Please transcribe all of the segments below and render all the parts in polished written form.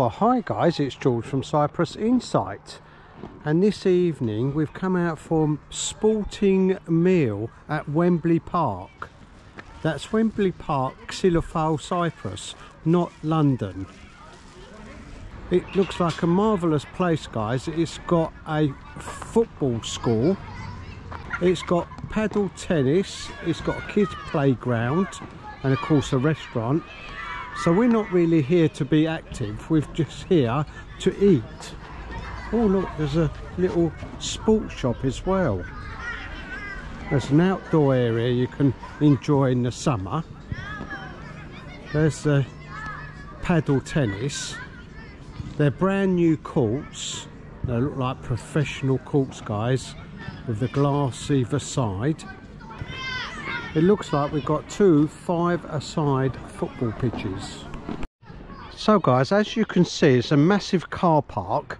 Well, hi guys, it's George from Cyprus Insight, and this evening we've come out for a sporting meal at Wembley Park. That's Wembley Park, Xylofagou, Cyprus, not London. It looks like a marvellous place, guys. It's got a football school, it's got paddle tennis, it's got a kids playground, and of course a restaurant. So we're not really here to be active, we're just here to eat. Oh look, there's a little sports shop as well. There's an outdoor area you can enjoy in the summer. There's the paddle tennis. They're brand new courts. They look like professional courts, guys, with the glass either side. It looks like we've got two 5-a-side football pitches. So guys, as you can see, it's a massive car park,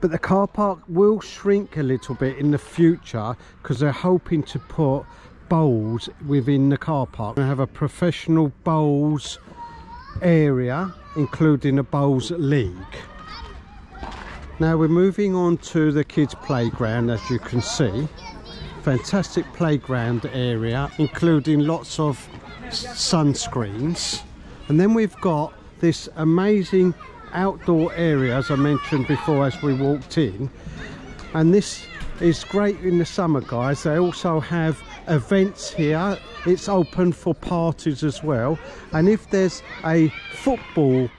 but the car park will shrink a little bit in the future because they're hoping to put bowls within the car park. They have a professional bowls area, including a bowls league. Now we're moving on to the kids' playground, as you can see. Fantastic playground area, including lots of sunscreens, and then we've got this amazing outdoor area, as I mentioned before as we walked in, and this is great in the summer, guys. They also have events here. It's open for parties as well, and if there's a football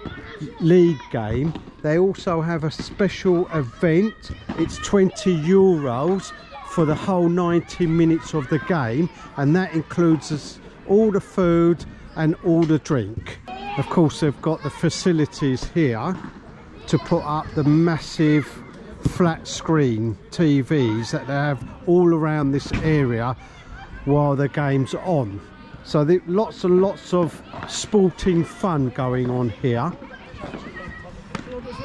league game, they also have a special event. It's €20 for the whole 90 minutes of the game, and that includes all the food and all the drink. Of course, they've got the facilities here to put up the massive flat screen TVs that they have all around this area while the game's on. So there's lots and lots of sporting fun going on here.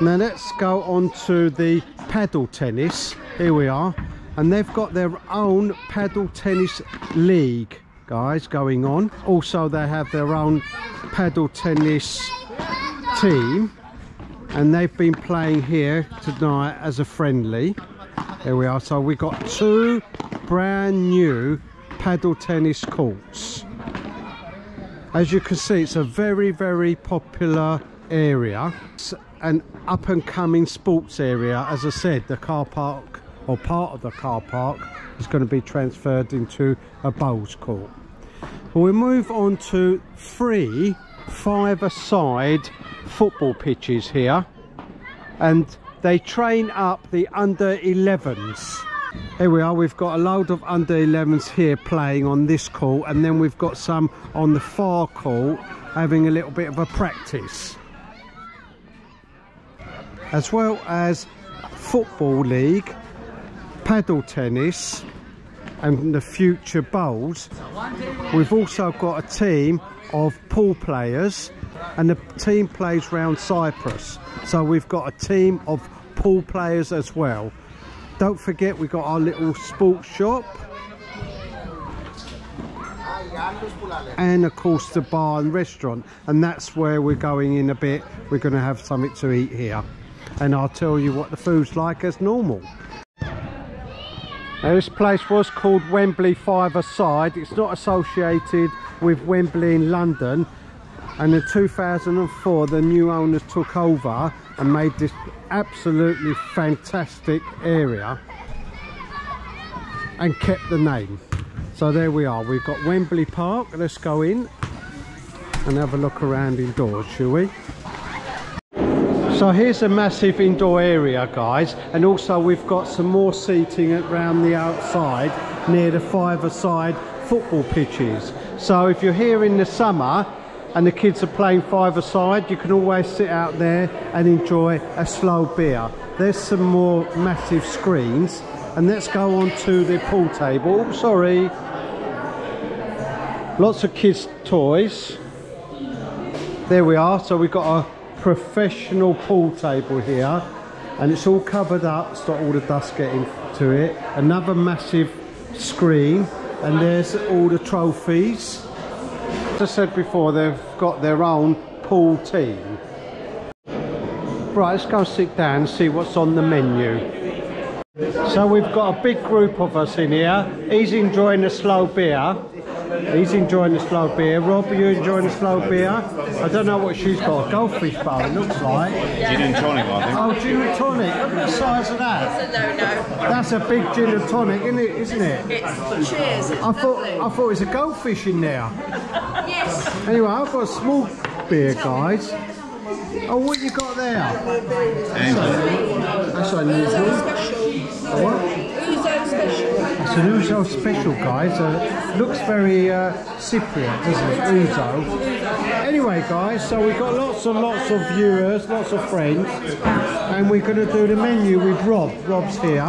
Now let's go on to the paddle tennis. Here we are. And they've got their own paddle tennis league, guys, going on. Also, they have their own paddle tennis team, and they've been playing here tonight as a friendly. Here we are. So we've got two brand new paddle tennis courts. As you can see, it's a very, very popular area. It's an up-and-coming sports area. As I said, the car park, or part of the car park, is going to be transferred into a bowls court. Well, we move on to three 5-a-side football pitches here, and they train up the under-11s. Here we are, we've got a load of under-11s here playing on this court, and then we've got some on the far court having a little bit of a practice. As well as football league, paddle tennis, and the future bowls. We've also got a team of pool players, and the team plays round Cyprus, so we've got a team of pool players as well. Don't forget, we've got our little sports shop, and of course the bar and restaurant, and that's where we're going in a bit. We're going to have something to eat here, and I'll tell you what the food's like as normal. Now, this place was called Wembley 5-a-side. It's not associated with Wembley in London, and in 2004 the new owners took over and made this absolutely fantastic area and kept the name. So there we are, we've got Wembley Park. Let's go in and have a look around indoors, shall we? So here's a massive indoor area, guys, and also we've got some more seating around the outside near the 5-a-side football pitches. So if you're here in the summer and the kids are playing 5-a-side, you can always sit out there and enjoy a slow beer. There's some more massive screens, and let's go on to the pool table. Oh, sorry. Lots of kids' toys. There we are. So we've got a professional pool table here, and it's all covered up so all the dust getting to it. Another massive screen, and there's all the trophies. As I said before, they've got their own pool team. Right, let's go sit down and see what's on the menu. So we've got a big group of us in here. He's enjoying the slow beer. He's enjoying the slow beer. Rob, are you enjoying the slow beer? I don't know what she's got. A goldfish bowl, it looks like. Gin and tonic, I think. Oh, gin and tonic. Look at the size of that. That's a no-no. That's a big gin and tonic, isn't it? It's cheers. I thought it was a goldfish in there. Yes. Anyway, I've got a small beer, guys. Oh, what you got there? That's unusual. What? Ouzo special. It's an ouzo special, guys. Looks very Cypriot, doesn't it? Ouzo. Anyway, guys, so we've got lots and lots of viewers, lots of friends, and we're going to do the menu with Rob. Rob's here.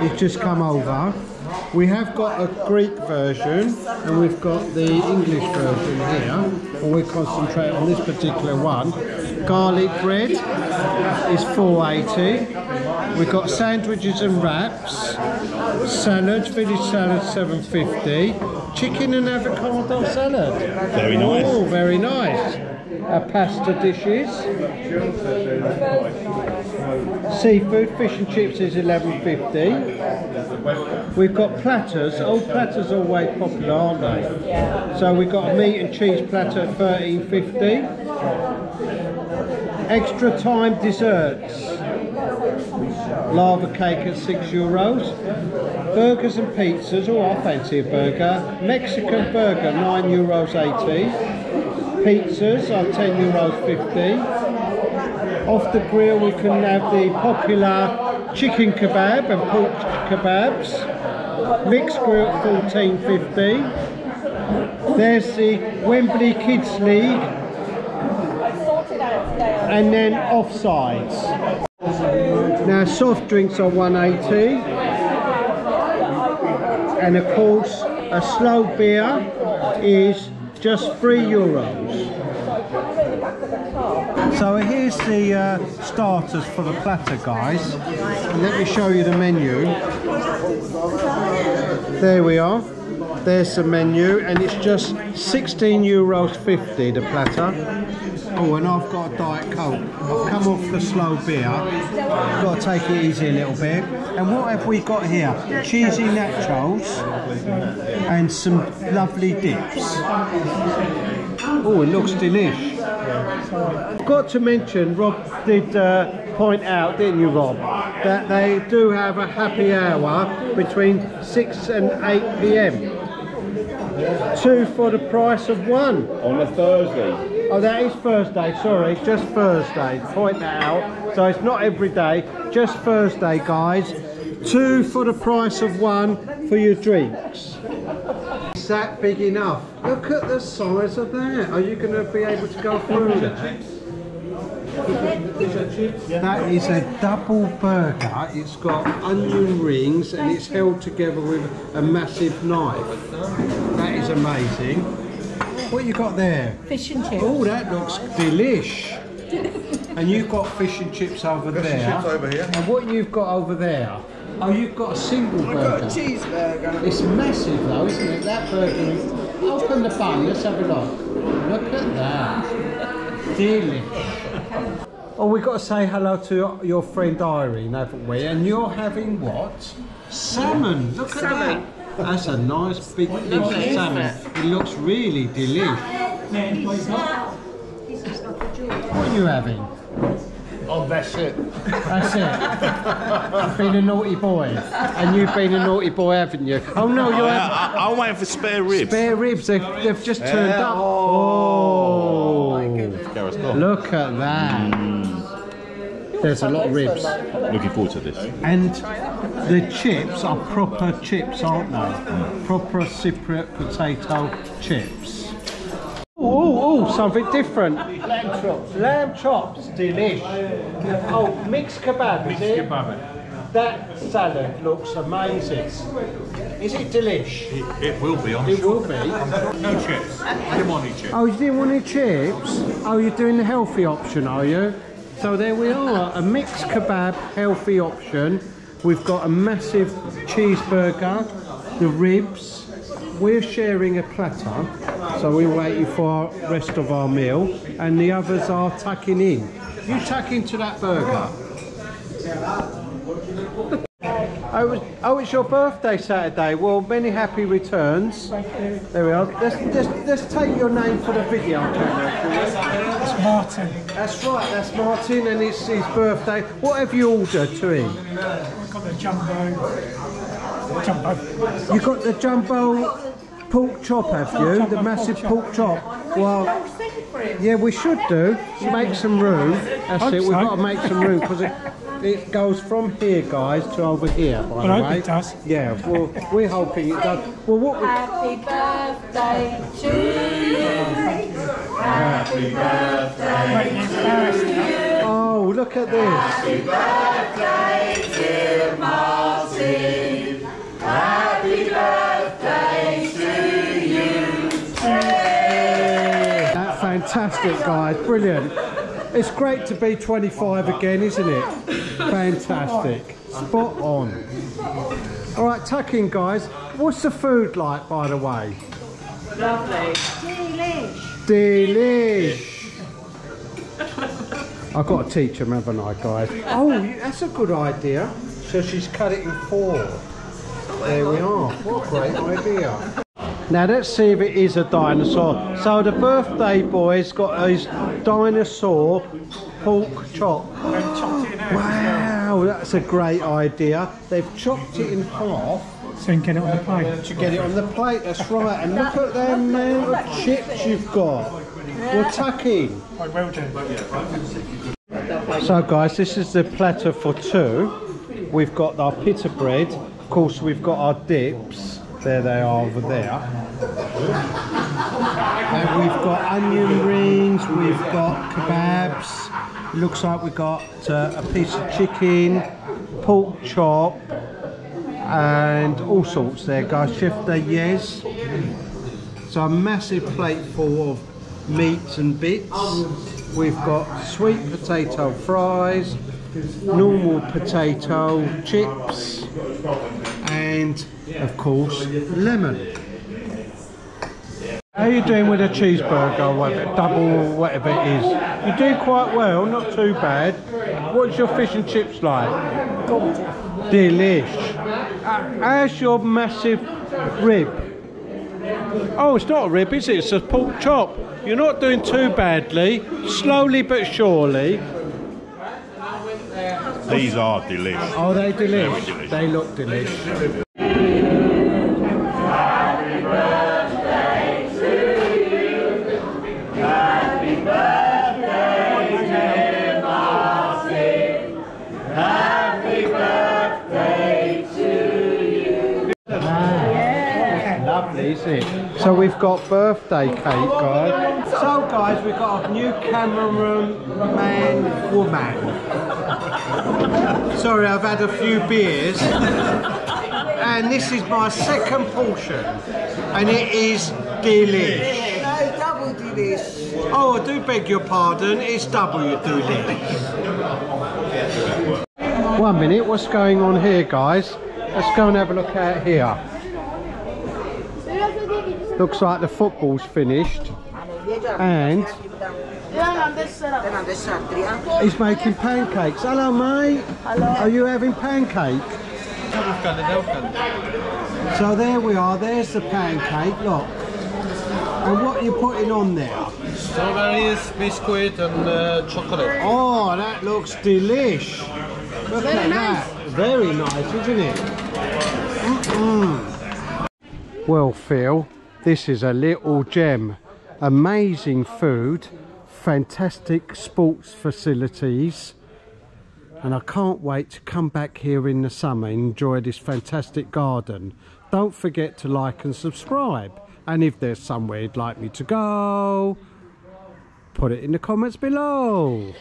He's just come over. We have got a Greek version and we've got the English version here, and we concentrate on this particular one. Garlic bread is £4.80. We've got sandwiches and wraps, salads, village salad £7.50, chicken and avocado salad. Very nice. Oh, very nice. Our pasta dishes. Seafood, fish and chips is £11.50. We've got platters. Old platters are always popular, aren't they? So we've got a meat and cheese platter at £13.50. Extra time desserts. Lava cake at €6. Burgers and pizzas. Oh, I fancy a burger. Mexican burger, €9.80. Pizzas are €10.50. Off the grill we can have the popular chicken kebab and pork kebabs. Mixed grill at £14.50. There's the Wembley Kids League. And then offsides. Now soft drinks are £1.80. And of course a slow beer is just €3. So here's the starters for the platter, guys. And let me show you the menu. There we are. There's the menu, and it's just €16.50 the platter. Oh, and I've got a Diet Coke. I've come off the slow beer. I've got to take it easy a little bit. And what have we got here? Cheesy nachos and some lovely dips. Oh, it looks delish. I've got to mention, Rob did point out, didn't you, Rob, that they do have a happy hour between 6 and 8 p.m. Two for the price of one. On a Thursday. Oh, that is Thursday, sorry, just Thursday. Point that out. So it's not every day, just Thursday, guys. Two for the price of one for your drinks. Is that big enough? Look at the size of that. Are you going to be able to go through that? That is a double burger. It's got onion rings and it's held together with a massive knife. That is amazing. What you got there? Fish and chips. Oh, that looks delish. And you've got fish and chips over there. Fish and chips over here. And what you've got over there? Oh, you've got a single burger. I've got a cheeseburger. It's massive though, isn't it? That burger. Open the bun. Let's have a look. Look at that. Delish. Oh, we've got to say hello to your friend Irene, haven't we? And you're having what? Salmon! Look at that! That's a nice big piece of salmon. It looks really delicious. What are you having? Oh, that's it. That's it. I've been a naughty boy. And you've been a naughty boy, haven't you? Oh, no, you're having... I'm waiting for spare ribs. Spare ribs, they've just turned up. Oh, my goodness. Look at that. There's a lot of ribs. Looking forward to this. And the chips are proper chips, aren't they? Mm. Proper Cypriot potato chips. Oh, something different. Lamb chops. Lamb chops, delish. Oh, mixed kebab, is it? Mixed kebab. That salad looks amazing. Is it delish? It will be, I'm sure. It will be. No chips. I didn't want any chips. Oh, you didn't want any chips? Oh, you're doing the healthy option, are you? So there we are, a mixed kebab healthy option. We've got a massive cheeseburger, the ribs. We're sharing a platter, so we're waiting for the rest of our meal, and the others are tucking in. You tuck into that burger. Oh, it's your birthday Saturday. Well, many happy returns. Thank you. There we are. Let's take your name for the video camera. It's Martin. That's right, that's Martin, and it's his birthday. What have you ordered to him? We've got the jumbo. You got the jumbo pork chop, have you? Jumbo, the massive pork chop. Well, yeah, we should do. Make some room. That's it. We've got to make some room because it goes from here, guys, to over here. By the way, it does. Yeah. Well, we're hoping it does. Well, what? Happy birthday to you. Happy birthday to you. Oh, look at this. Happy birthday, dear Martin. Happy birthday to you. That's fantastic, guys. Brilliant. It's great to be 25 again, isn't it? Fantastic. Spot on. All right, tuck in, guys. What's the food like, by the way? Lovely. Delish. Delish. I've got to teach them, haven't I, guys? Oh, that's a good idea. So she's cut it in four. There we are. What a great idea. Now let's see if it is a dinosaur. So the birthday boy's got his dinosaur pork chop. Wow, that's a great idea. They've chopped it in half. So you can get it on the plate. To get it on the plate, that's right. And look at the amount of chips you've got. We're tucking. Well done. So guys, this is the platter for two. We've got our pita bread. Of course, we've got our dips. There they are over there. And we've got onion rings, we've got kebabs. Looks like we've got a piece of chicken, pork chop, and all sorts there, guys. Chef de yes. So a massive plate full of meats and bits. We've got sweet potato fries, normal potato chips, and of course lemon. How are you doing with a cheeseburger or whatever, double or whatever it is? You do quite well, not too bad. What's your fish and chips like? God. Delish. How's your massive rib? Oh, it's not a rib, is it? It's a pork chop. You're not doing too badly, slowly but surely. These are delicious. Oh, they're delicious. Delicious. They look delicious. Happy birthday to you. Happy birthday, dear Martin. Happy birthday to you. Ah, yeah. Lovely, isn't it? So we've got birthday cake, guys. So guys, we've got a new cameraman woman. Sorry, I've had a few beers and this is my second portion and it is delish. No, double delish. Oh, I do beg your pardon, it's double delish. 1 minute, what's going on here, guys? Let's go and have a look out here. Looks like the football's finished and he's making pancakes. Hello, mate. Hello. Are you having pancake? So there we are. There's the pancake. Look. And what are you putting on there? Strawberries, biscuit, and chocolate. Oh, that looks delish. Look at that. Very nice, isn't it? Mm-mm. Well, Phil, this is a little gem. Amazing food. Fantastic sports facilities, and I can't wait to come back here in the summer and enjoy this fantastic garden. Don't forget to like and subscribe, and if there's somewhere you'd like me to go, put it in the comments below.